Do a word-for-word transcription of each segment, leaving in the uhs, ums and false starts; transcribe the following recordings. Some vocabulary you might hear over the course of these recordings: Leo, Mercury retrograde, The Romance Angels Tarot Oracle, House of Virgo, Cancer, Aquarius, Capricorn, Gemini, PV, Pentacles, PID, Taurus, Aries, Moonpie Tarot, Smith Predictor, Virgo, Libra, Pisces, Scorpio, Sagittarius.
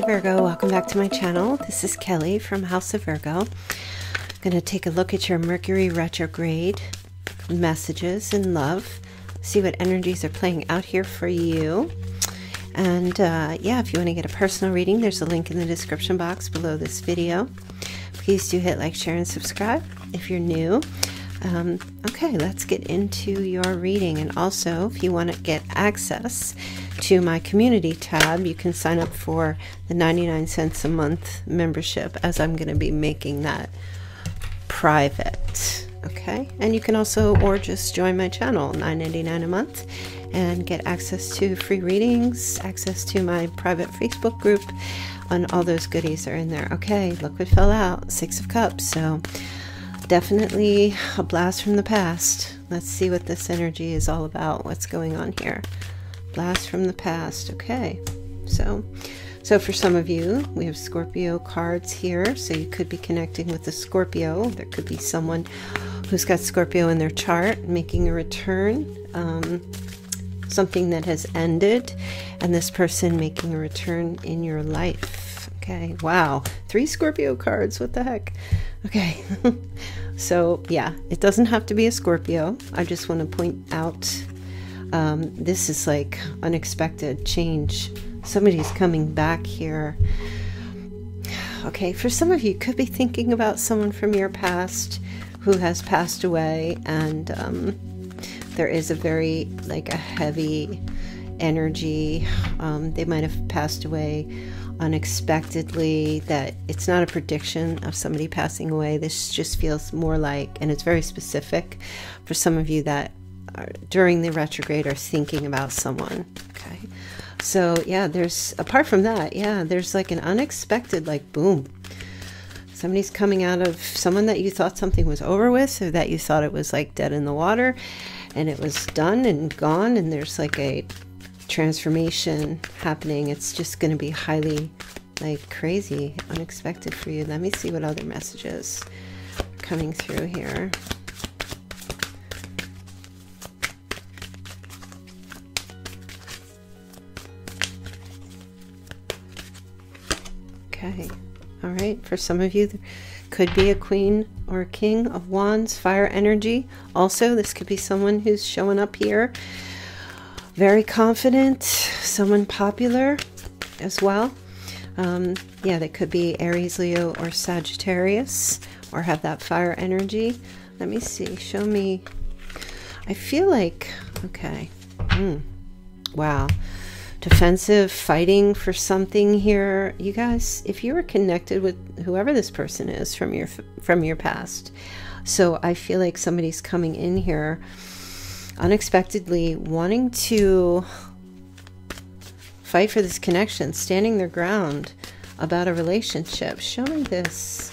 Hey Virgo, welcome back to my channel. This is Kelly from House of Virgo. I'm going to take a look at your Mercury retrograde messages in love, see what energies are playing out here for you. And uh, yeah, if you want to get a personal reading, there's a link in the description box below this video. Please do hit like, share, and subscribe if you're new. Um, okay, let's get into your reading. And also, if you want to get access to my community tab, you can sign up for the ninety-nine cents a month membership, as I'm going to be making that private. Okay, and you can also or just join my channel, nine ninety-nine a month, and get access to free readings, access to my private Facebook group, and all those goodies are in there. Okay, look what fell out, Six of Cups. So definitely a blast from the past. Let's see what this energy is all about. What's going on here? Blast from the past. Okay, so so for some of you, we have Scorpio cards here, so you could be connecting with the Scorpio. There could be someone who's got Scorpio in their chart making a return, um, something that has ended, and this person making a return in your life. Okay, wow, three Scorpio cards, what the heck. Okay, so yeah, it doesn't have to be a Scorpio. I just want to point out um, this is like unexpected change. Somebody's coming back here. Okay, for some of you, could be thinking about someone from your past who has passed away, and um, there is a very like a heavy energy. Um, they might have passed away unexpectedly. That it's not a prediction of somebody passing away. This just feels more like, and it's very specific for some of you that are, during the retrograde, are thinking about someone. Okay, so yeah, there's, apart from that, yeah, there's like an unexpected, like, boom. Somebody's coming out of, someone that you thought something was over with, or that you thought it was like dead in the water, and it was done and gone, and there's like a transformation happening. It's just going to be highly like crazy, unexpected for you. Let me see what other messages are coming through here. Okay, all right, for some of you there could be a Queen or a King of Wands, fire energy. Also, this could be someone who's showing up here very confident, someone popular as well. Um, yeah, that could be Aries, Leo, or Sagittarius, or have that fire energy. Let me see, show me. I feel like, okay, mm, wow, defensive, fighting for something here. You guys, if you were connected with whoever this person is from your from your past, so I feel like somebody's coming in here unexpectedly wanting to fight for this connection, standing their ground about a relationship. Show me this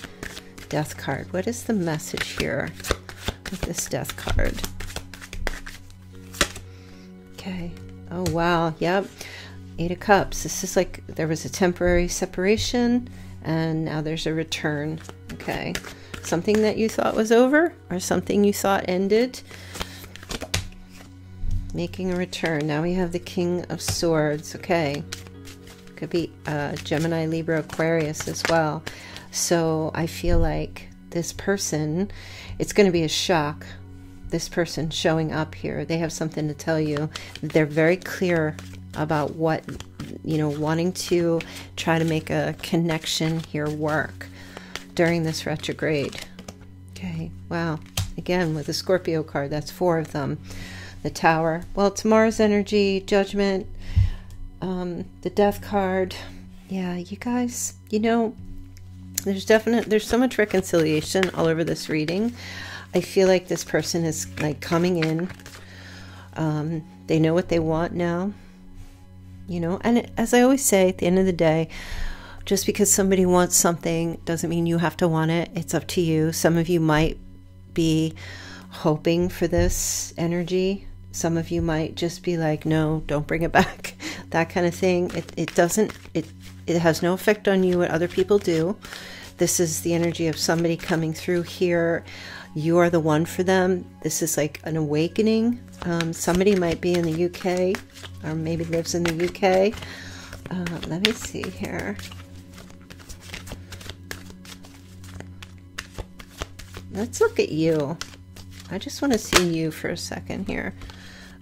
death card. What is the message here with this death card? Okay, oh wow, yep, Eight of Cups. This is like there was a temporary separation, and now there's a return. Okay, something that you thought was over, or something you thought ended, making a return. Now we have the King of Swords. Okay, could be uh, Gemini, Libra, Aquarius as well. So I feel like this person, it's going to be a shock, this person showing up here. They have something to tell you. They're very clear about what, you know, wanting to try to make a connection here work during this retrograde. Okay, wow, again with the Scorpio card, that's four of them. The Tower, well, it's Mars energy, judgment, um, the death card. Yeah, you guys, you know, there's definite, there's so much reconciliation all over this reading. I feel like this person is like coming in. Um, they know what they want now, you know, and as I always say, at the end of the day, just because somebody wants something doesn't mean you have to want it. It's up to you. Some of you might be hoping for this energy. Some of you might just be like, no, don't bring it back, that kind of thing. It, it doesn't, it, it has no effect on you what other people do. This is the energy of somebody coming through here. You are the one for them. This is like an awakening. Um, somebody might be in the U K, or maybe lives in the U K. Uh, let me see here. Let's look at you. I just want to see you for a second here.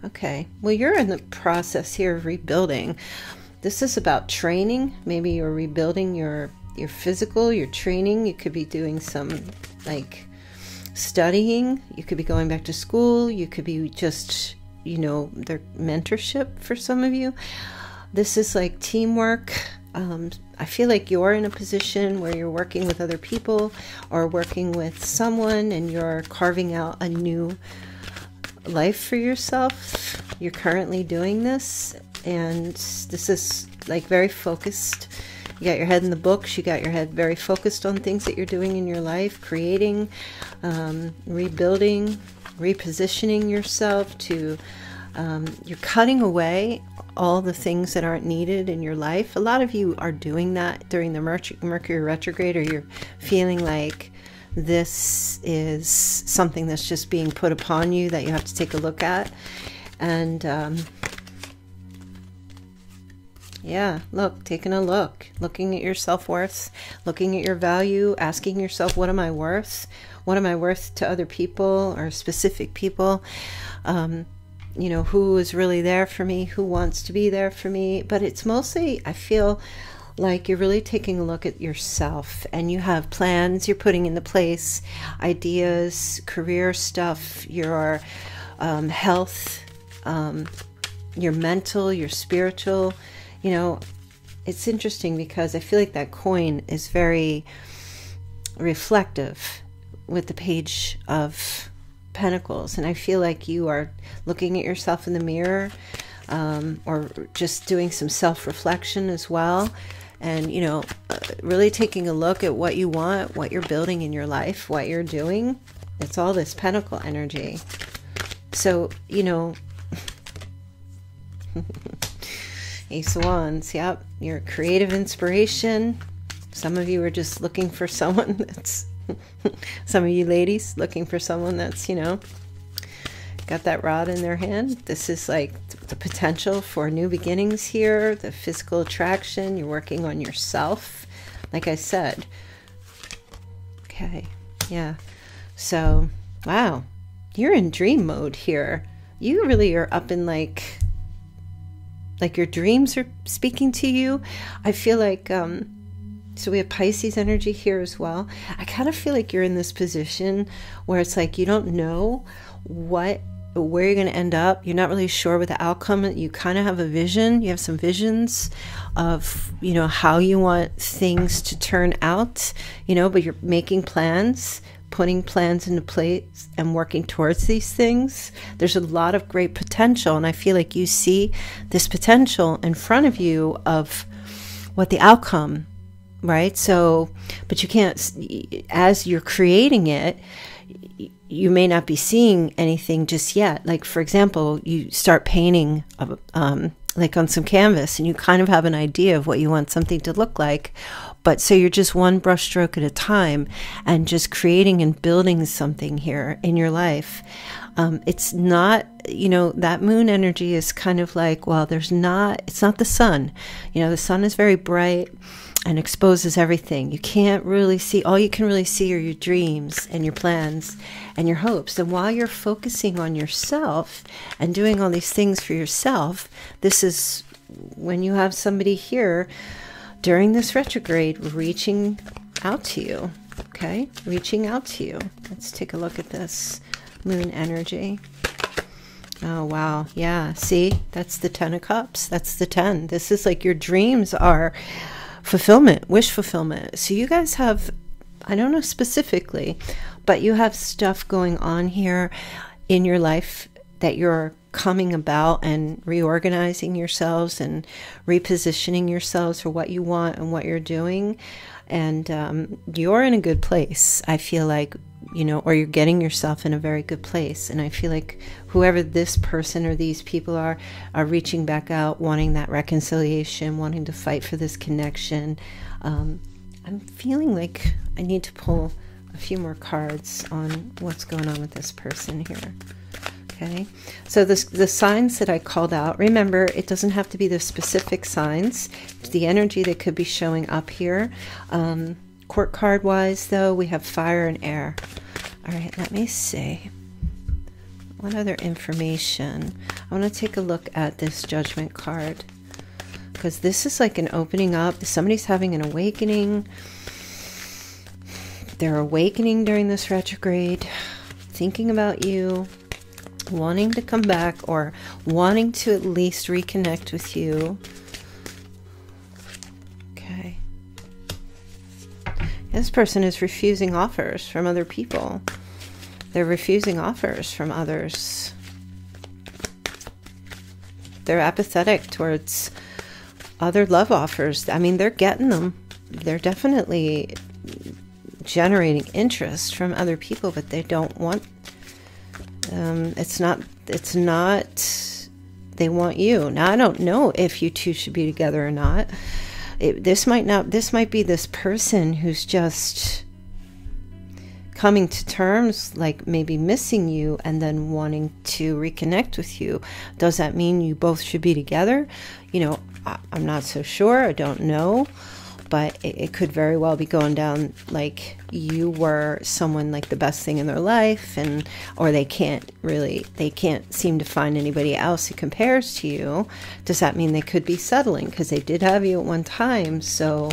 Okay, well, you're in the process here of rebuilding. This is about training. Maybe you're rebuilding your your physical, your training. You could be doing some like studying. You could be going back to school. You could be just, you know, their mentorship for some of you. This is like teamwork. Um, I feel like you're in a position where you're working with other people or working with someone, and you're carving out a new life for yourself. You're currently doing this, and this is like very focused. You got your head in the books. You got your head very focused on things that you're doing in your life, creating, um, rebuilding, repositioning yourself to, um, you're cutting away all the things that aren't needed in your life. A lot of you are doing that during the Mercury retrograde, or you're feeling like this is something that's just being put upon you that you have to take a look at. And um, yeah, look, taking a look, looking at your self-worth, looking at your value, asking yourself, what am I worth? What am I worth to other people or specific people? Um, you know, who is really there for me? Who wants to be there for me? But it's mostly, I feel like you're really taking a look at yourself, and you have plans you're putting into place, ideas, career stuff, your um, health, um, your mental, your spiritual. You know, it's interesting because I feel like that coin is very reflective with the Page of Pentacles, and I feel like you are looking at yourself in the mirror, um, or just doing some self-reflection as well. And, you know, really taking a look at what you want, what you're building in your life, what you're doing. It's all this pentacle energy. So, you know, Ace of Wands, yep, your creative inspiration. Some of you are just looking for someone that's, some of you ladies looking for someone that's, you know, got that rod in their hand. This is like the potential for new beginnings here, the physical attraction. You're working on yourself, like I said. Okay, yeah. So, wow, you're in dream mode here. You really are up in like, like your dreams are speaking to you. I feel like, um, so we have Pisces energy here as well. I kind of feel like you're in this position where it's like you don't know what, where you're going to end up. You're not really sure what the outcome. You kind of have a vision. You have some visions of, you know, how you want things to turn out, you know, but you're making plans, putting plans into place and working towards these things. There's a lot of great potential. And I feel like you see this potential in front of you of what the outcome is. Right? So, but you can't, as you're creating it, you may not be seeing anything just yet. Like, for example, you start painting, um, like on some canvas, and you kind of have an idea of what you want something to look like. But so you're just one brush stroke at a time and just creating and building something here in your life. Um, it's not, you know, that moon energy is kind of like, well, there's not, it's not the sun. You know, the sun is very bright and exposes everything. You can't really see. All you can really see are your dreams and your plans and your hopes. And while you're focusing on yourself and doing all these things for yourself, this is when you have somebody here during this retrograde reaching out to you. Okay, reaching out to you. Let's take a look at this moon energy. Oh, wow. Yeah, see, that's the Ten of Cups. That's the ten. This is like your dreams are fulfillment, wish fulfillment. So you guys have, I don't know specifically, but you have stuff going on here in your life that you're coming about and reorganizing yourselves and repositioning yourselves for what you want and what you're doing. And um, you're in a good place, I feel like, you know, or you're getting yourself in a very good place. And I feel like whoever this person or these people are, are reaching back out, wanting that reconciliation, wanting to fight for this connection. Um, I'm feeling like I need to pull a few more cards on what's going on with this person here. Okay, so this, the signs that I called out, remember, it doesn't have to be the specific signs. It's the energy that could be showing up here. Um, court card wise, though, we have fire and air. All right, let me see. What other information? I want to take a look at this judgment card, because this is like an opening up. Somebody's having an awakening. They're awakening during this retrograde, thinking about you, wanting to come back, or wanting to at least reconnect with you. Okay. This person is refusing offers from other people. They're refusing offers from others. They're apathetic towards other love offers. I mean, they're getting them. They're definitely generating interest from other people, but they don't want um it's not it's not they want you. Now I don't know if you two should be together or not. It, this might not this might be this person who's just coming to terms, like maybe missing you and then wanting to reconnect with you. Does that mean you both should be together? You know, I, I'm not so sure. I don't know. But it, it could very well be going down like you were someone like the best thing in their life, and or they can't really, they can't seem to find anybody else who compares to you. Does that mean they could be settling? Because they did have you at one time, so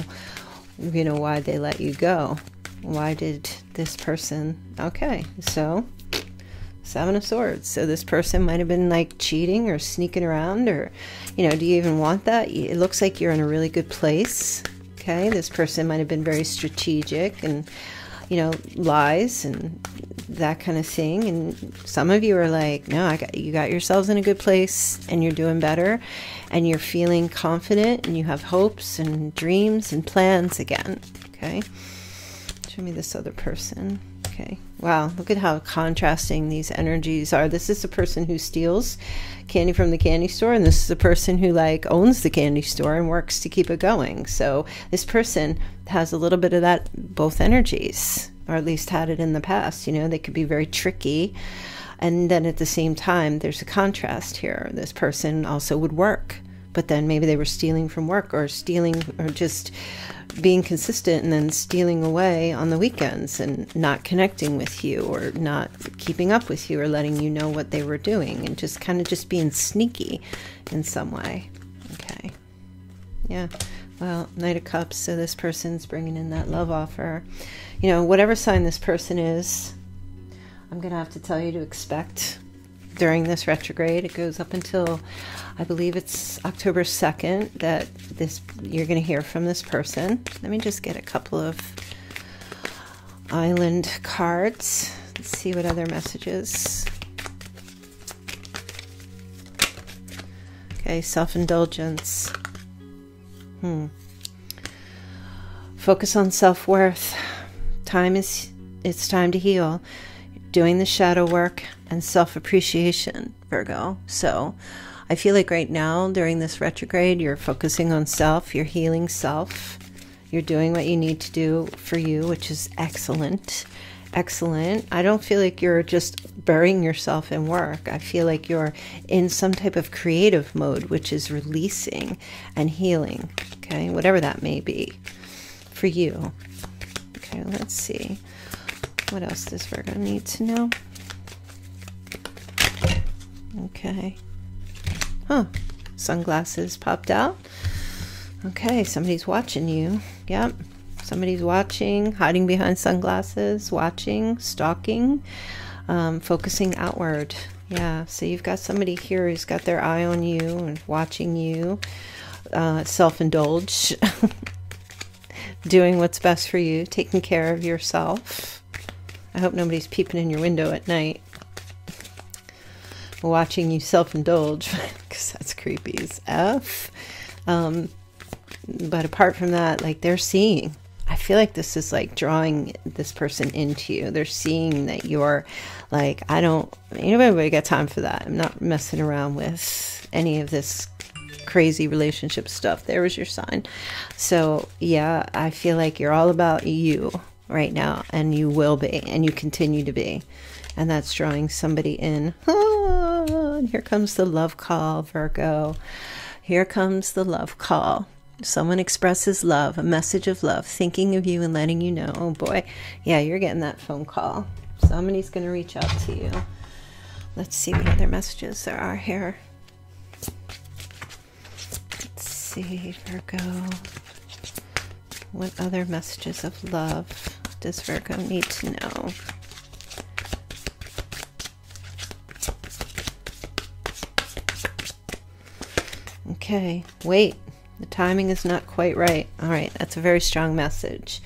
you know why they let you go. Why did this person? Okay, so Seven of Swords. So this person might have been like cheating or sneaking around, or you know, do you even want that? It looks like you're in a really good place. Okay, this person might have been very strategic and, you know, lies and that kind of thing. And some of you are like, no, I got, you got yourselves in a good place and you're doing better and you're feeling confident and you have hopes and dreams and plans again. Okay, show me this other person. Okay, wow, look at how contrasting these energies are. This is the person who steals candy from the candy store, and this is the person who like owns the candy store and works to keep it going. So this person has a little bit of that, both energies, or at least had it in the past. You know, they could be very tricky, and then at the same time there's a contrast here. This person also would work, but then maybe they were stealing from work, or stealing, or just being consistent and then stealing away on the weekends and not connecting with you, or not keeping up with you, or letting you know what they were doing, and just kind of just being sneaky in some way. Okay. Yeah. Well, Knight of Cups. So this person's bringing in that love offer. You know, whatever sign this person is, I'm going to have to tell you to expect during this retrograde. It goes up until, I believe it's October second, that this, you're going to hear from this person. Let me just get a couple of island cards. Let's see what other messages. Okay, self-indulgence. Hmm. Focus on self-worth. Time is, it's time to heal. Doing the shadow work and self-appreciation, Virgo. So I feel like right now during this retrograde, you're focusing on self, you're healing self, you're doing what you need to do for you, which is excellent, excellent. I don't feel like you're just burying yourself in work. I feel like you're in some type of creative mode, which is releasing and healing, okay? Whatever that may be for you. Okay, let's see. What else does Virgo need to know? Okay. Huh. Sunglasses popped out. Okay, somebody's watching you. Yep. Somebody's watching, hiding behind sunglasses, watching, stalking, um, focusing outward. Yeah, so you've got somebody here who's got their eye on you and watching you, uh, self-indulge, doing what's best for you, taking care of yourself. I hope nobody's peeping in your window at night, watching you self-indulge, because that's creepy as F. Um, but apart from that, like they're seeing, I feel like this is like drawing this person into you. They're seeing that you're like, I don't, anybody got time for that. I'm not messing around with any of this crazy relationship stuff. There was your sign. So yeah, I feel like you're all about you right now, and you will be, and you continue to be, and that's drawing somebody in. Ah, and here comes the love call, Virgo. Here comes the love call. Someone expresses love, a message of love, thinking of you and letting you know. Oh boy, yeah, you're getting that phone call. Somebody's going to reach out to you. Let's see what other messages there are here. Let's see, Virgo. What other messages of love does Virgo need to know? Okay, wait. The timing is not quite right. All right, that's a very strong message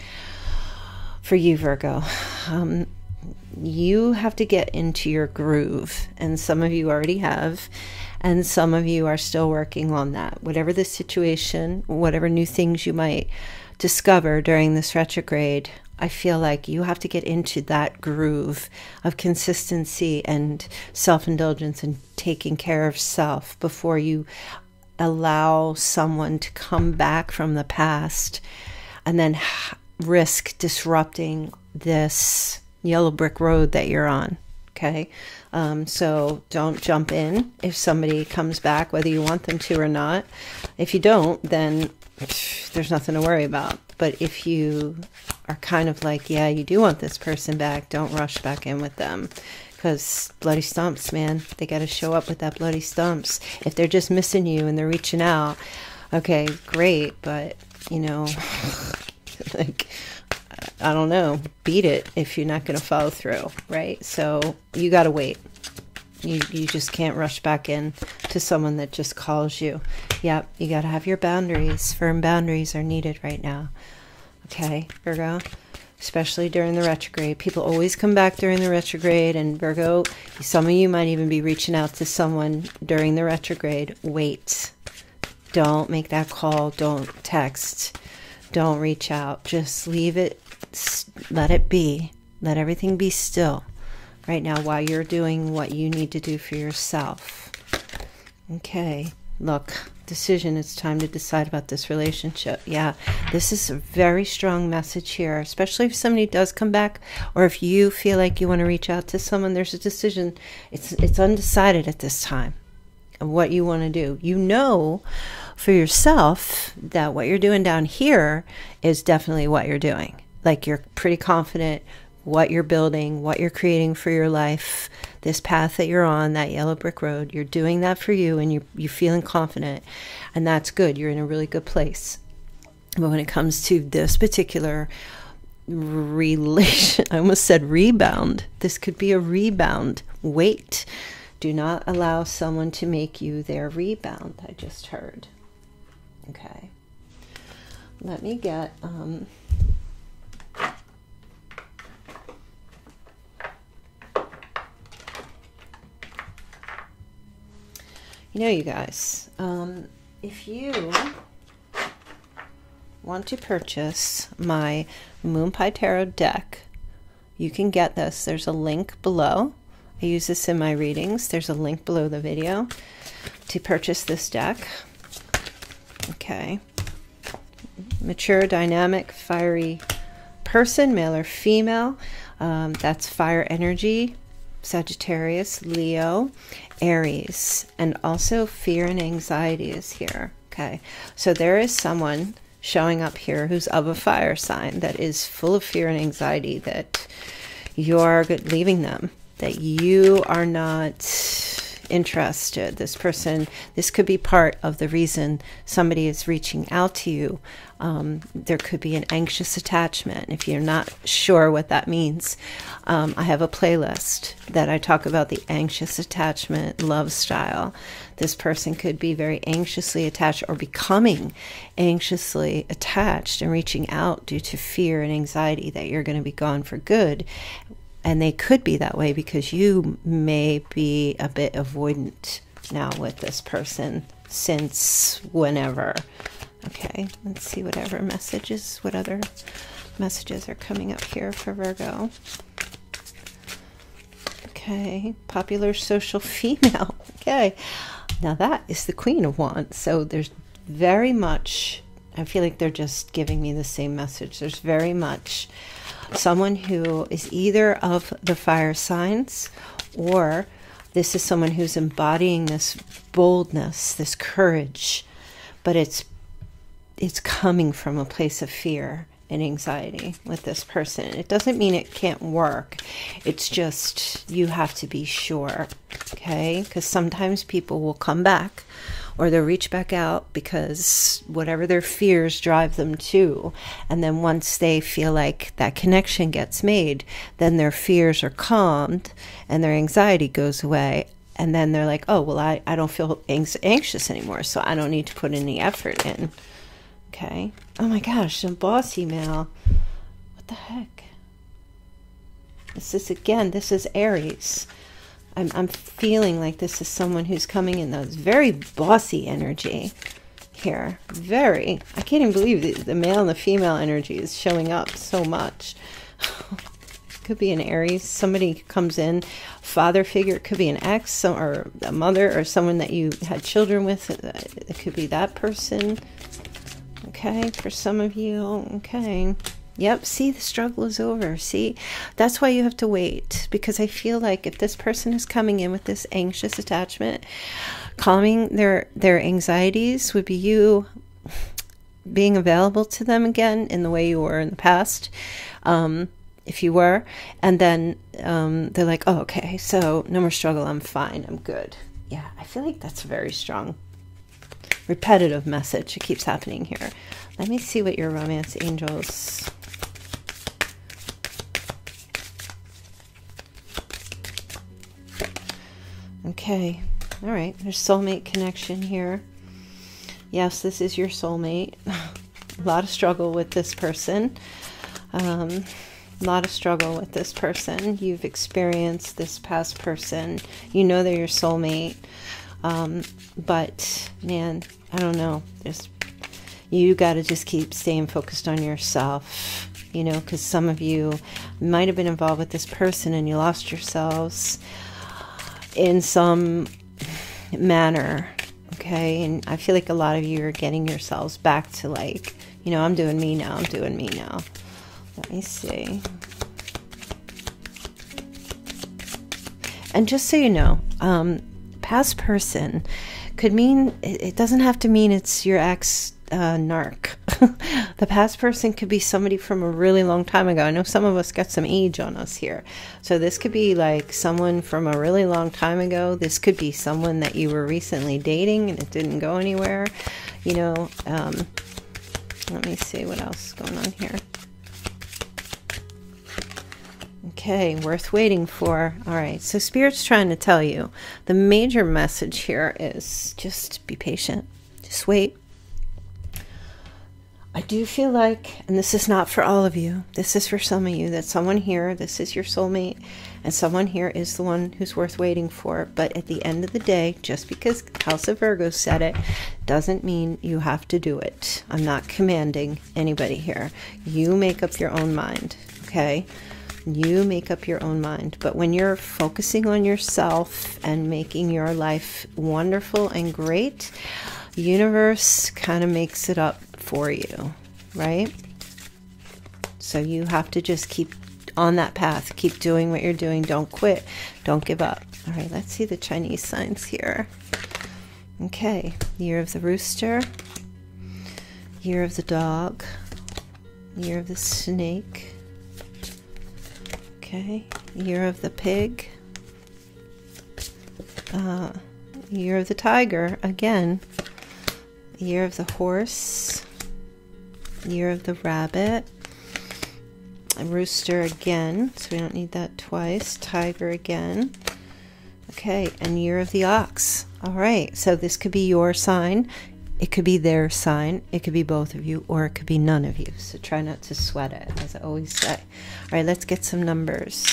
for you, Virgo. Um, you have to get into your groove, and some of you already have, and some of you are still working on that. Whatever the situation, whatever new things you might discover during this retrograde, I feel like you have to get into that groove of consistency and self-indulgence and taking care of self before you allow someone to come back from the past and then risk disrupting this yellow brick road that you're on. Okay, um, so don't jump in if somebody comes back, whether you want them to or not. If you don't, then there's nothing to worry about. But if you are kind of like, yeah, you do want this person back, don't rush back in with them, because bloody stumps, man. They got to show up with that bloody stumps. If they're just missing you and they're reaching out, okay, great, but you know, like, I don't know, beat it if you're not going to follow through, right? So you got to wait. You, you just can't rush back in to someone that just calls you. Yep, you got to have your boundaries. Firm boundaries are needed right now. Okay, Virgo, especially during the retrograde. People always come back during the retrograde, and Virgo, some of you might even be reaching out to someone during the retrograde. Wait. Don't make that call. Don't text. Don't reach out. Just leave it. Let it be. Let everything be still right now while you're doing what you need to do for yourself. Okay, look, decision. It's time to decide about this relationship. Yeah, this is a very strong message here, especially if somebody does come back, or if you feel like you want to reach out to someone, there's a decision. It's, it's undecided at this time of what you want to do. You know for yourself that what you're doing down here is definitely what you're doing. Like, you're pretty confident what you're building, what you're creating for your life, this path that you're on, that yellow brick road, you're doing that for you, and you're, you're feeling confident, and that's good. You're in a really good place. But when it comes to this particular relation, I almost said rebound. This could be a rebound. Wait. Do not allow someone to make you their rebound, I just heard. Okay. Let me get... Um, You know, you guys, um, if you want to purchase my Moonpie Tarot deck, you can get this. There's a link below. I use this in my readings. There's a link below the video to purchase this deck. Okay. Mature, dynamic, fiery person, male or female. Um, that's fire energy. Sagittarius, Leo, Aries, and also fear and anxiety is here. Okay, so there is someone showing up here who's of a fire sign that is full of fear and anxiety that you're leaving them, that you are not interested. This person, this could be part of the reason somebody is reaching out to you. Um, there could be an anxious attachment. If you're not sure what that means, um, I have a playlist that I talk about the anxious attachment love style. This person could be very anxiously attached or becoming anxiously attached and reaching out due to fear and anxiety that you're going to be gone for good. And they could be that way because you may be a bit avoidant now with this person since whenever. Okay, let's see whatever messages, what other messages are coming up here for Virgo. Okay, popular social female. Okay, now that is the Queen of Wands. So there's very much I feel like they're just giving me the same message. There's very much someone who is either of the fire signs, or this is someone who's embodying this boldness, this courage, but it's it's coming from a place of fear and anxiety with this person. It doesn't mean it can't work. It's just you have to be sure, okay? Because sometimes people will come back, or they'll reach back out because whatever their fears drive them to. And then once they feel like that connection gets made, then their fears are calmed and their anxiety goes away. And then they're like, oh, well, I, I don't feel anxious anymore, so I don't need to put any effort in. Okay. Oh my gosh, some boss email. What the heck? This is, again, this is Aries. I'm, I'm feeling like this is someone who's coming in those very bossy energy here. Very. I can't even believe the, the male and the female energy is showing up so much. Could be an Aries. Somebody comes in, father figure. It could be an ex, some, or a mother, or someone that you had children with. It could be that person. Okay, for some of you. Okay. Yep, see, the struggle is over. See, that's why you have to wait, because I feel like if this person is coming in with this anxious attachment, calming their their anxieties would be you being available to them again in the way you were in the past, um, if you were, and then um, they're like, oh, okay, so no more struggle, I'm fine, I'm good. Yeah, I feel like that's a very strong, repetitive message. It keeps happening here. Let me see what your romance angels... Okay, all right, there's soulmate connection here. Yes, this is your soulmate. A lot of struggle with this person. Um, a lot of struggle with this person. You've experienced this past person. You know they're your soulmate. Um, but, man, I don't know. There's, you got to just keep staying focused on yourself, you know, because some of you might have been involved with this person and you lost yourselves in some manner, okay? And I feel like a lot of you are getting yourselves back to, like, you know, I'm doing me now, I'm doing me now. Let me see. And just so you know, um, past person could mean, it doesn't have to mean it's your ex uh, narc. The past person could be somebody from a really long time ago. I know some of us got some age on us here. So this could be like someone from a really long time ago. This could be someone that you were recently dating and it didn't go anywhere. You know, um, let me see what else is going on here. Okay, worth waiting for. All right, so Spirit's trying to tell you the major message here is just be patient, just wait. I do feel like, and this is not for all of you, this is for some of you, that someone here, this is your soulmate, and someone here is the one who's worth waiting for. But at the end of the day, just because House of Virgo said it, doesn't mean you have to do it. I'm not commanding anybody here. You make up your own mind, okay? You make up your own mind. But when you're focusing on yourself and making your life wonderful and great, the universe kind of makes it up for you, right? So you have to just keep on that path. Keep doing what you're doing. Don't quit. Don't give up. All right, let's see the Chinese signs here. Okay, year of the rooster, year of the dog, year of the snake. Okay, year of the pig, uh, year of the tiger, again, year of the horse, year of the rabbit, a rooster again, so we don't need that twice, tiger again, okay, and year of the ox. All right, so this could be your sign, it could be their sign, it could be both of you, or it could be none of you. So try not to sweat it, as I always say. All right, let's get some numbers.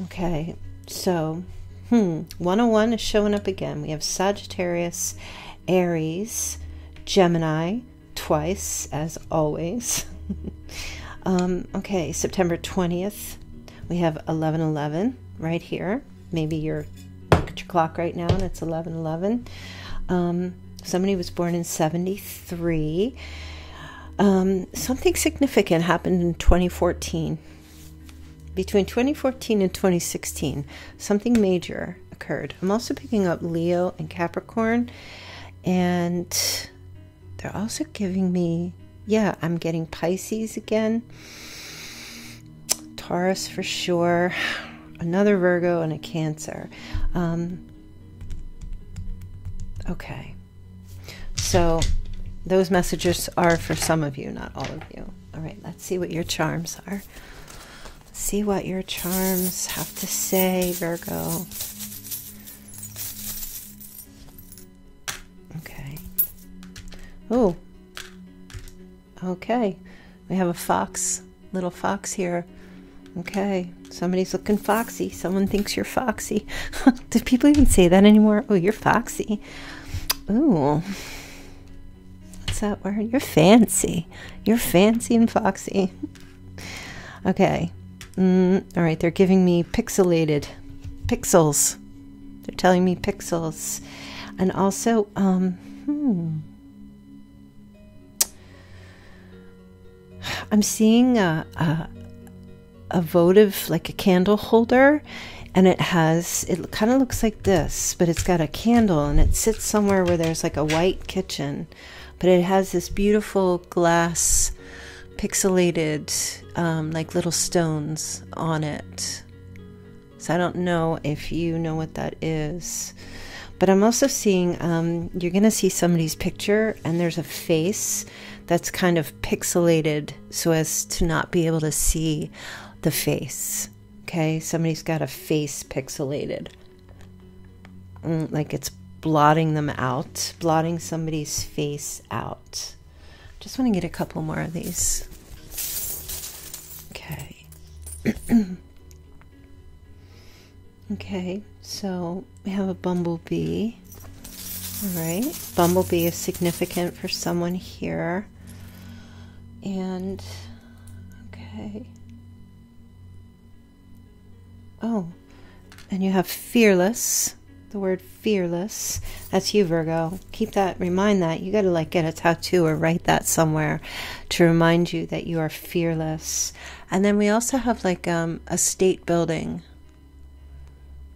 Okay, so hmm, one oh one is showing up again. We have Sagittarius, Aries, Gemini, twice, as always. um, okay, September twentieth, we have eleven eleven right here. Maybe you're... Look at your clock right now and it's eleven eleven. Um, Somebody was born in seventy-three. Um, something significant happened in twenty fourteen. Between twenty fourteen and twenty sixteen, something major occurred. I'm also picking up Leo and Capricorn, and they're also giving me, yeah, I'm getting Pisces again, Taurus for sure, another Virgo and a Cancer. Um, okay, so those messages are for some of you, not all of you. All right, let's see what your charms are. See what your charms have to say, Virgo. Okay. Oh. Okay. We have a fox, little fox here. Okay. Somebody's looking foxy. Someone thinks you're foxy. Do people even say that anymore? Oh, you're foxy. Ooh. What's that word? You're fancy. You're fancy and foxy. Okay. Mm, all right, they're giving me pixelated pixels. They're telling me pixels. And also, um, hmm. I'm seeing a, a, a votive, like a candle holder, and it has, it kind of looks like this, but it's got a candle and it sits somewhere where there's like a white kitchen, but it has this beautiful glass pixelated, um, like little stones on it. So I don't know if you know what that is, but I'm also seeing, um, you're going to see somebody's picture and there's a face that's kind of pixelated so as to not be able to see the face. Okay. Somebody's got a face pixelated, mm, like it's blotting them out, blotting somebody's face out. Just want to get a couple more of these. Okay. Okay, so we have a bumblebee. All right, bumblebee is significant for someone here. And, okay. Oh, and you have fearless. The word fearless. That's you, Virgo. Keep that, remind that. You got to like get a tattoo or write that somewhere to remind you that you are fearless. And then we also have like um, a state building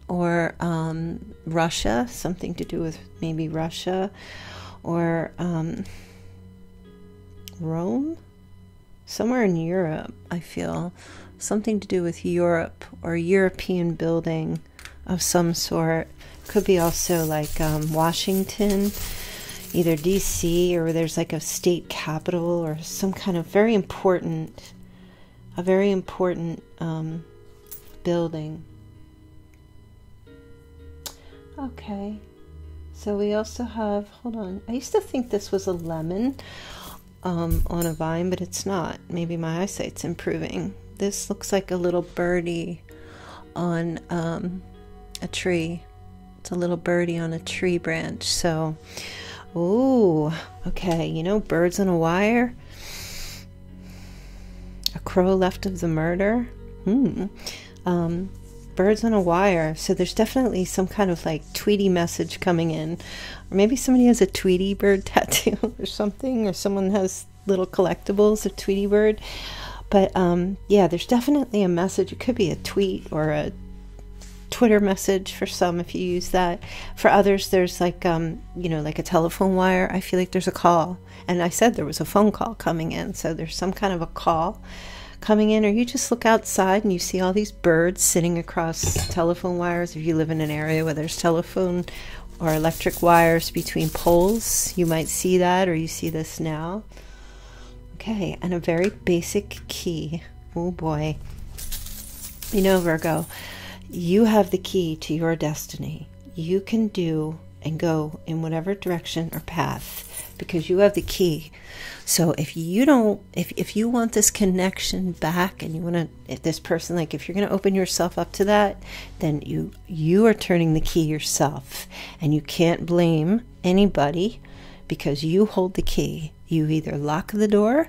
or um, Russia, something to do with maybe Russia or um, Rome, somewhere in Europe, I feel. Something to do with Europe or European building of some sort. Could be also like um, Washington, either D C or there's like a state capital or some kind of very important, a very important um, building. Okay, so we also have, hold on, I used to think this was a lemon um, on a vine, but it's not. Maybe my eyesight's improving. This looks like a little birdie on um, a tree. It's a little birdie on a tree branch. So, ooh, okay, you know, birds on a wire, a crow left of the murder, hmm, um, birds on a wire. So there's definitely some kind of like Tweety message coming in, or maybe somebody has a Tweety bird tattoo or something, or someone has little collectibles of Tweety bird. But um, yeah, there's definitely a message. It could be a tweet or a Twitter message for some, if you use that. For others, there's like, um, you know, like a telephone wire. I feel like there's a call. And I said there was a phone call coming in. So there's some kind of a call coming in. Or you just look outside and you see all these birds sitting across telephone wires. If you live in an area where there's telephone or electric wires between poles, you might see that, or you see this now. Okay. And a very basic key. Oh boy. You know, Virgo, you have the key to your destiny. You can do and go in whatever direction or path because you have the key. So if you don't, if, if you want this connection back and you want to, if this person, like if you're going to open yourself up to that, then you, you are turning the key yourself and you can't blame anybody because you hold the key. You either lock the door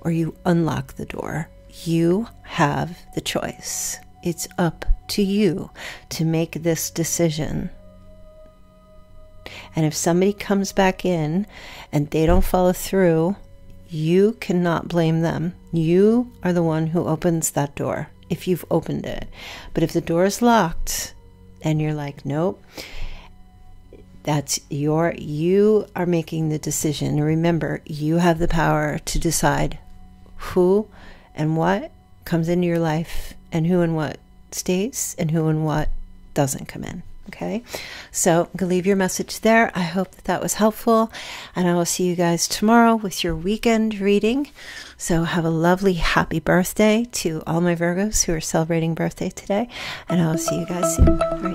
or you unlock the door. You have the choice. It's up to you to make this decision. And if somebody comes back in and they don't follow through, you cannot blame them. You are the one who opens that door, if you've opened it. But if the door is locked and you're like, nope, that's your, you are making the decision. Remember, you have the power to decide who and what comes into your life and who and what stays and who and what doesn't come in. Okay, so I'm going to leave your message there. I hope that that was helpful, and I will see you guys tomorrow with your weekend reading. So have a lovely, happy birthday to all my Virgos who are celebrating birthday today, and I'll see you guys soon.